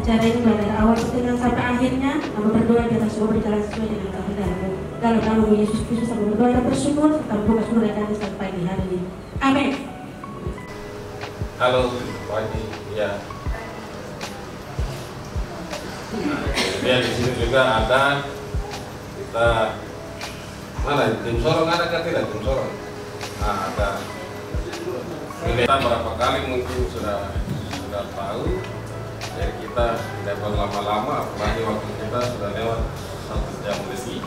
acara ini dari awal dengan sampai akhirnya, kami berdoa kita semua berjalan sesuai dengan kehendak-Mu. Dalam nama Yesus Kristus, kami berdoa dan bersyukur serta buka surga kami sampai di hari ini. Amin. Halo, Wani. Ya. Ya, di sini juga ada kita mana tim Sorong ada kan tidak tim Sorong? Nah, ada. Kita berapa kali mungkin sudah tahu. Jadi kita tidak perlu lama-lama, apalagi waktu kita sudah lewat 1 jam lebih.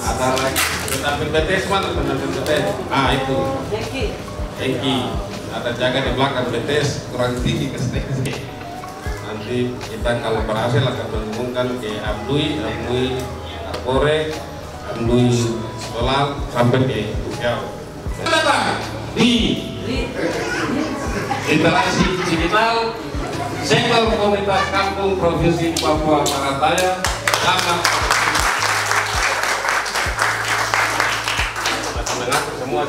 Ada lagi kita BTS mana? BTS. Ah itu. Dengki. Ada jaga di belakang BTS kurang tinggi ke sini. Nanti kita kalau berhasil akan menghubungkan ke Abdui, Kore, Abdui sekolah sampai ke Bukau. Selamat di Interaksi Digital Senko Komunitas Kampung Provinsi Papua Barat Daya. Selamat. Selamat semua.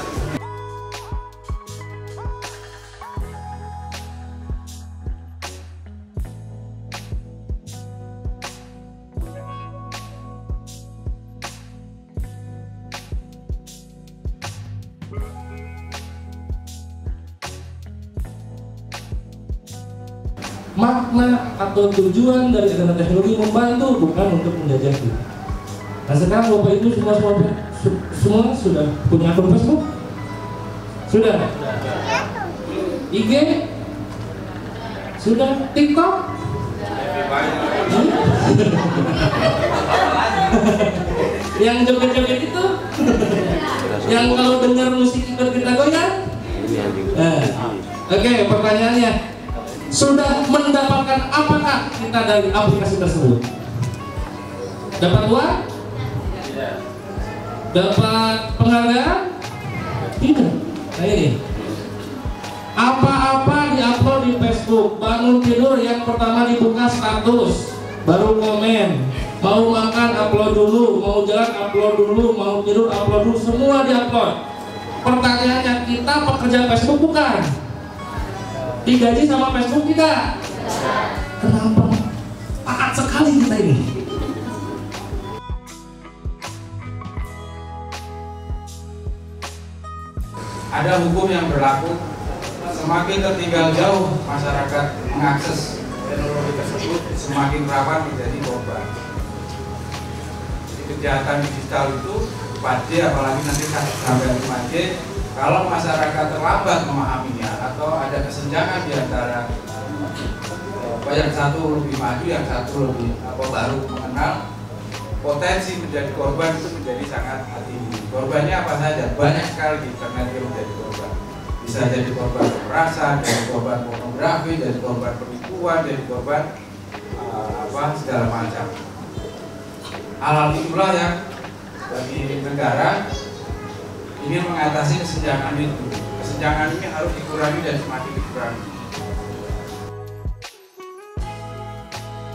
Makna atau tujuan dari kegiatan teknologi membantu, bukan untuk menjajaki. Nah sekarang Bapak Ibu semua sudah punya akun Facebook? Sudah? IG? Sudah? TikTok? Yang joget-joget itu? Yang kalau dengar musik ikut kita goyang? Oke, pertanyaannya, sudah mendapatkan apakah kita dari aplikasi tersebut? Dapat uang? Tidak. Dapat penghargaan? Tidak. Nah ini apa-apa diupload di Facebook. Bangun tidur yang pertama dibuka status, baru komen. Mau makan upload dulu, mau jalan upload dulu, mau tidur upload dulu, semua diupload. Pertanyaannya, kita pekerja Facebook bukan? Digaji sama Facebook tidak? Kenapa? Taat sekali kita ini. Ada hukum yang berlaku. Semakin tertinggal jauh masyarakat mengakses teknologi tersebut, semakin rawan menjadi korban. Jadi kejahatan digital itu 4G, apalagi nanti sampai 5G. Kalau masyarakat terlambat memahaminya atau ada kesenjangan di antara yang satu lebih maju, yang satu lebih baru mengenal, potensi menjadi korban itu menjadi sangat tinggi. Korbannya apa saja? Banyak sekali di internet yang menjadi korban. Bisa jadi korban kekerasan, jadi korban pornografi, jadi korban penipuan, jadi korban segala macam. Hal-hal itulah yang bagi negara ingin mengatasi kesenjangan itu. Kesenjangan ini harus dikurangi dan semakin dikurangi.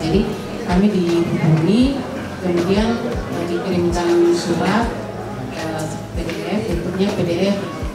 Jadi kami dihubungi, kemudian dikirimkan surat PDF, bentuknya PDF.